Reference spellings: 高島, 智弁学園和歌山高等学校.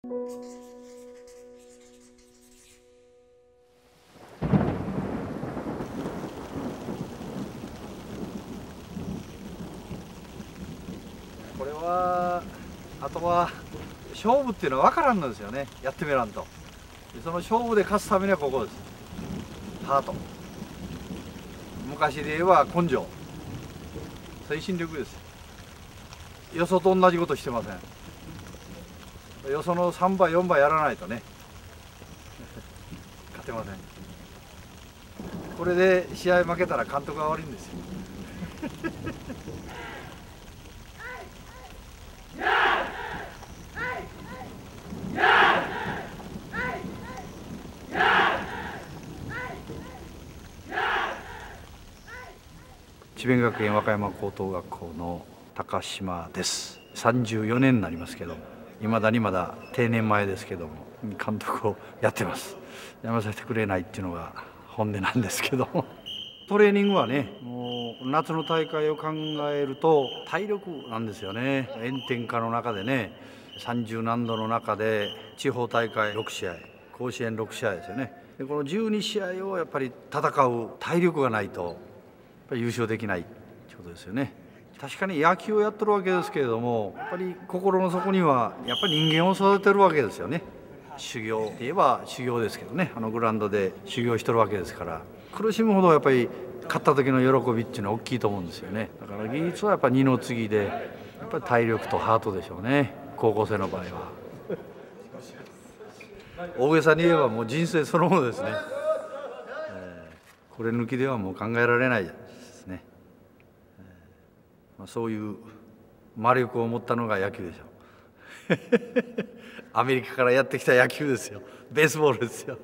これはあとは勝負っていうのは分からんのですよね。やってみらんと。その勝負で勝つためにはここです。ハート。昔で言えば根性。精神力です。よそと同じことしてません。よその3倍4倍やらないとね勝てません。これで試合負けたら監督が悪いんですよ。智弁学園和歌山高等学校の高島です。34年になりますけど、いまだにまだ定年前ですけども、監督をやってます。やめさせてくれないっていうのが本音なんですけど、トレーニングはね、もう夏の大会を考えると体力なんですよね。炎天下の中でね、30何度の中で地方大会6試合、甲子園6試合ですよね。でこの12試合をやっぱり戦う体力がないと、やっぱり優勝できないってことですよね。確かに野球をやってるわけですけれども、やっぱり心の底にはやっぱり人間を育てるわけですよね。修行って言えば修行ですけどね、あのグラウンドで修行してるわけですから、苦しむほどやっぱり勝った時の喜びっていうのは大きいと思うんですよね。だから技術はやっぱり二の次で、やっぱり体力とハートでしょうね、高校生の場合は。大げさに言えばもう人生そのものですね。これ抜きではもう考えられないですね。そういう魔力を持ったのが野球でしょう。アメリカからやってきた野球ですよ。ベースボールですよ。